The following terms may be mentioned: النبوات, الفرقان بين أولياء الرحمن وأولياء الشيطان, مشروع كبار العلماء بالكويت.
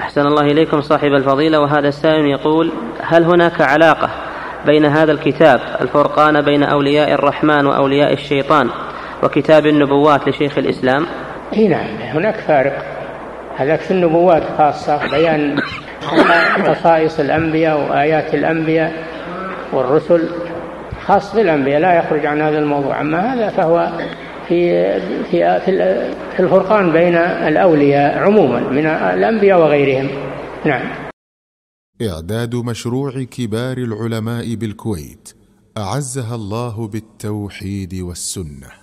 أحسن الله إليكم صاحب الفضيلة. وهذا السائل يقول: هل هناك علاقة بين هذا الكتاب الفرقان بين أولياء الرحمن وأولياء الشيطان وكتاب النبوات لشيخ الإسلام؟ نعم، هناك فارق. هذاك في النبوات خاصة بيان خصائص الأنبياء وآيات الأنبياء والرسل، خاص بالأنبياء لا يخرج عن هذا الموضوع. أما هذا فهو في الفرقان بين الأولياء عموما من الأنبياء وغيرهم. نعم. إعداد مشروع كبار العلماء بالكويت أعزها الله بالتوحيد والسنة.